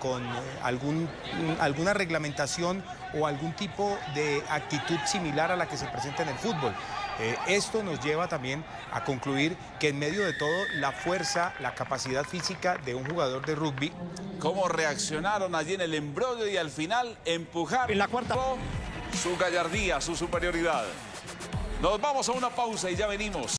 con alguna reglamentación o algún tipo de actitud similar a la que se presenta en el fútbol. Esto nos lleva también a concluir que en medio de todo la fuerza, la capacidad física de un jugador de rugby. ¿Cómo reaccionaron allí en el embrollo y al final empujaron en la cuarta su gallardía, su superioridad? Nos vamos a una pausa y ya venimos.